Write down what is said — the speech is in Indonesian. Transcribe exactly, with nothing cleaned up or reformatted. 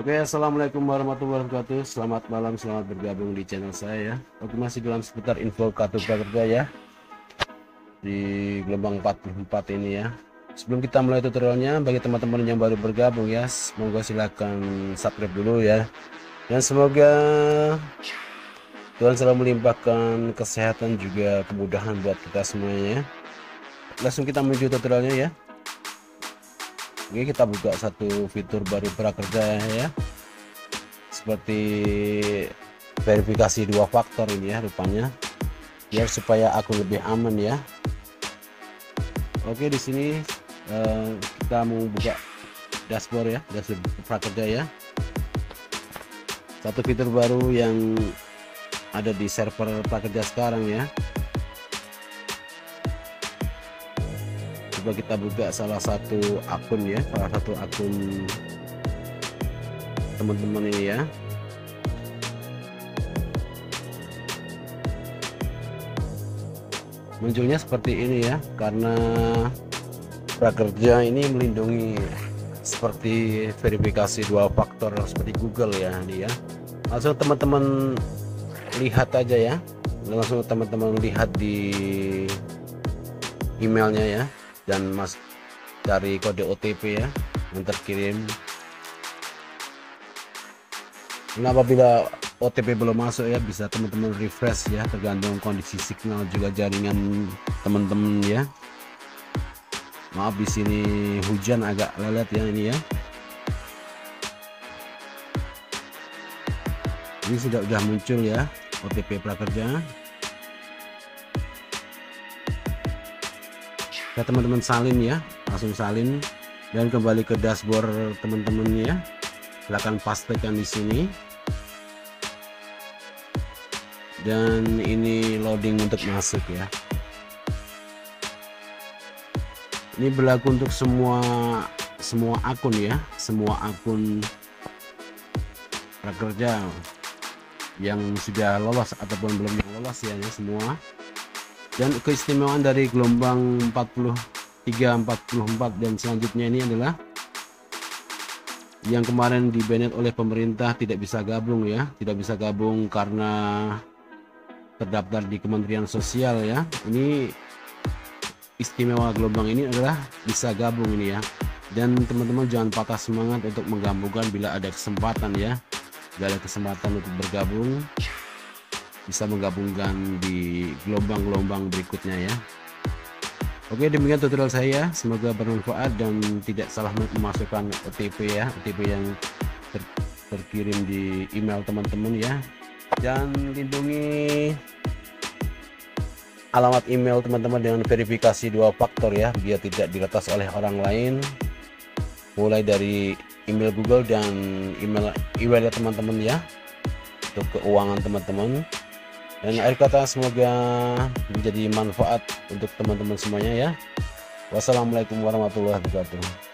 Oke, assalamualaikum warahmatullahi wabarakatuh. Selamat malam, selamat bergabung di channel saya ya. Oke, masih dalam seputar info kartu prakerja ya, di gelombang empat puluh empat ini ya. Sebelum kita mulai tutorialnya, bagi teman-teman yang baru bergabung ya, semoga silahkan subscribe dulu ya. Dan semoga Tuhan selalu melimpahkan kesehatan juga kemudahan buat kita semuanya. Langsung kita menuju tutorialnya ya. Oke, kita buka satu fitur baru prakerja ya, seperti verifikasi dua faktor ini ya rupanya, biar supaya akun lebih aman ya. Oke, di sini uh, kita mau buka dashboard ya, dashboard prakerja ya. Satu fitur baru yang ada di server prakerja sekarang ya. Coba kita buka salah satu akun ya, salah satu akun teman-teman ini ya. Munculnya seperti ini ya, karena prakerja ini melindungi seperti verifikasi dua faktor seperti Google ya ini ya. Langsung teman-teman lihat aja ya, langsung teman-teman lihat di emailnya ya, dan mas dari kode O T P ya yang terkirim. Nah, apabila O T P belum masuk ya, bisa teman-teman refresh ya, tergantung kondisi signal juga jaringan teman-teman ya. Maaf, di sini hujan agak lelet ya ini ya. Ini sudah sudah muncul ya O T P prakerja. Ya, teman-teman salin ya, langsung salin dan kembali ke dashboard teman-teman ya. Silakan pastikan di sini. Dan ini loading untuk masuk ya. Ini berlaku untuk semua semua akun ya, semua akun prakerja yang sudah lolos ataupun belum yang lolos ya, ya semua. Dan keistimewaan dari gelombang empat puluh tiga, empat puluh empat dan selanjutnya ini adalah yang kemarin dibanet oleh pemerintah tidak bisa gabung ya, tidak bisa gabung karena terdaftar di Kementerian Sosial ya. Ini istimewa gelombang ini adalah bisa gabung ini ya. Dan teman-teman jangan patah semangat untuk menggabungkan bila ada kesempatan ya. Bila ada kesempatan untuk bergabung, bisa menggabungkan di gelombang-gelombang berikutnya ya. Oke, demikian tutorial saya, semoga bermanfaat dan tidak salah memasukkan O T P ya, O T P yang ter terkirim di email teman-teman ya. Dan lindungi alamat email teman-teman dengan verifikasi dua faktor ya, biar tidak diretas oleh orang lain, mulai dari email Google dan email email teman-teman ya, untuk keuangan teman-teman. Dan akhir kata, semoga menjadi manfaat untuk teman-teman semuanya ya. Wassalamualaikum warahmatullahi wabarakatuh.